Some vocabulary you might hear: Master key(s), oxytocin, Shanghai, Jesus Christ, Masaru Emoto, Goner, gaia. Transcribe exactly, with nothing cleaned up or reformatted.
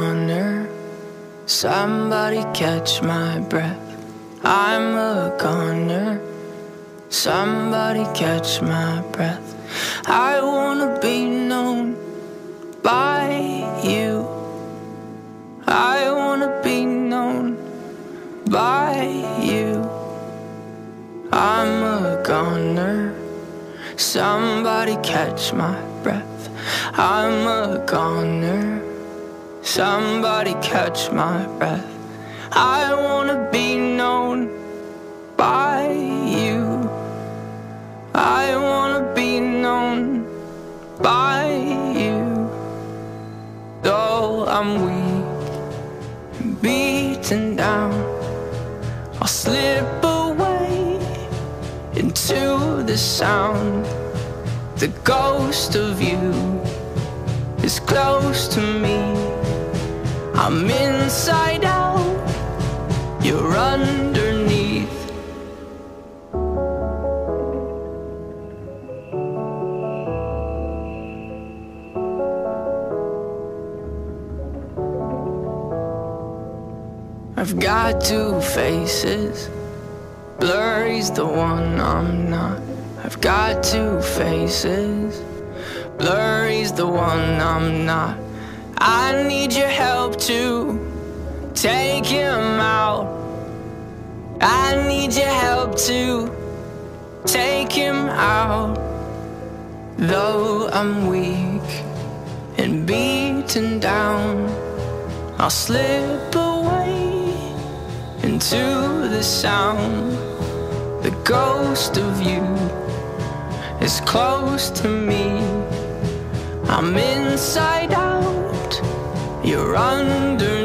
goner. Somebody catch my breath. I'm a goner. Somebody catch my breath. I wanna be known by you. I wanna be known by you. I'm a goner. Somebody catch my breath. I'm a goner. Somebody catch my breath. I wanna be known by you. I wanna be known by you. Though I'm weak, beaten down, I'll slip away into the sound. The ghost of you is close to me. I'm inside out, you're underneath. I've got two faces, blurry's the one I'm not. I've got two faces, blurry's the one I'm not. I need your help to take him out. I need your help to take him out. Though I'm weak and beaten down, I'll slip away into the sound. The ghost of you is close to me. I'm inside out, you're under.